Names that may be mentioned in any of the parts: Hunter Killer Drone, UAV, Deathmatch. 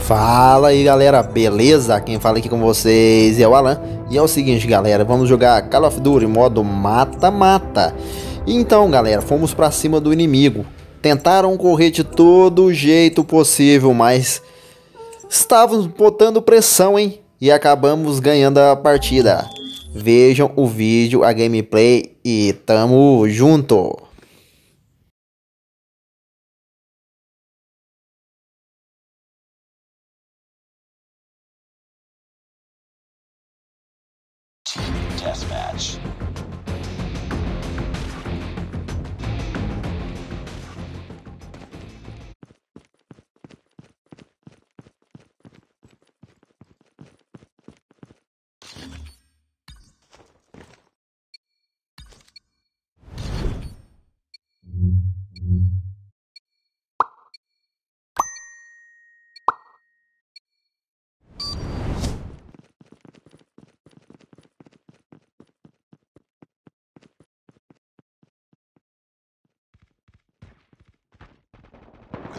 Fala aí galera, beleza? Quem fala aqui com vocês é o Alan. E é o seguinte galera, vamos jogar Call of Duty modo mata-mata. Então galera, fomos pra cima do inimigo. Tentaram correr de todo jeito possível, mas estávamos botando pressão, hein? E acabamos ganhando a partida. Vejam o vídeo, a gameplay e tamo junto! Deathmatch.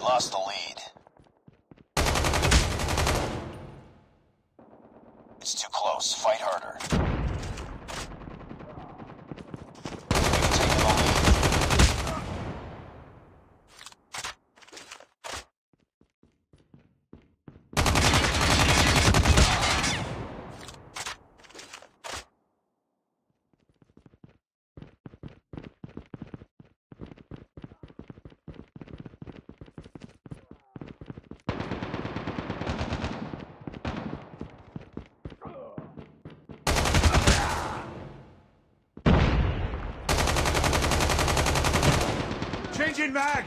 Lost the lead. It's too close. Fight harder. We've taken the Changing mag!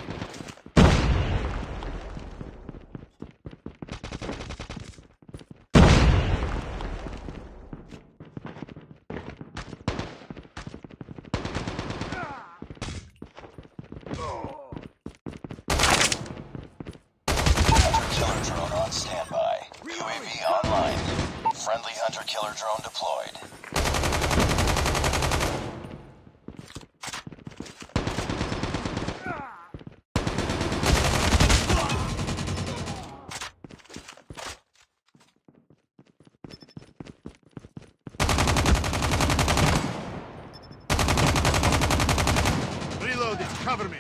Killer drone on standby. UAV online. Friendly Hunter Killer Drone deployed. Cover me.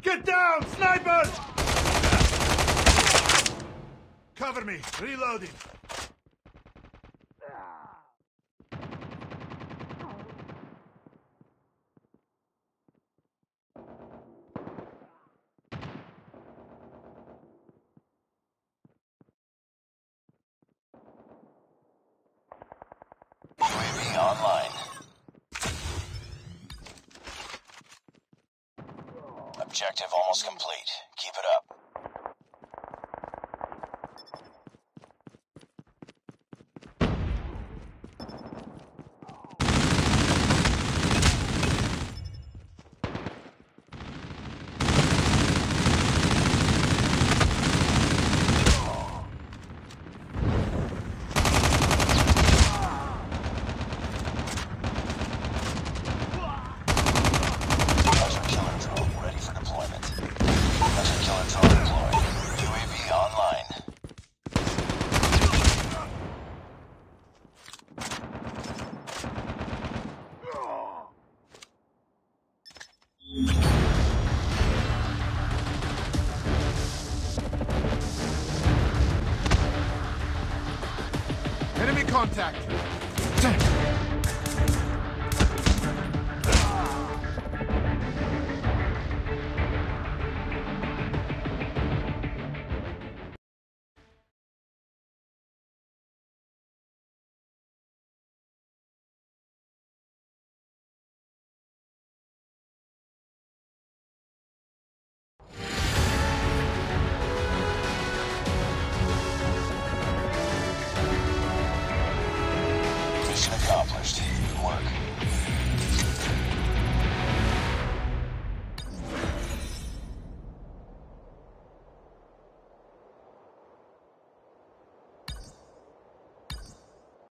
Get down, snipers! Cover me, reloading. UAV online. Objective almost complete. Keep it up. Killer drone contact. Mission accomplished. Good work.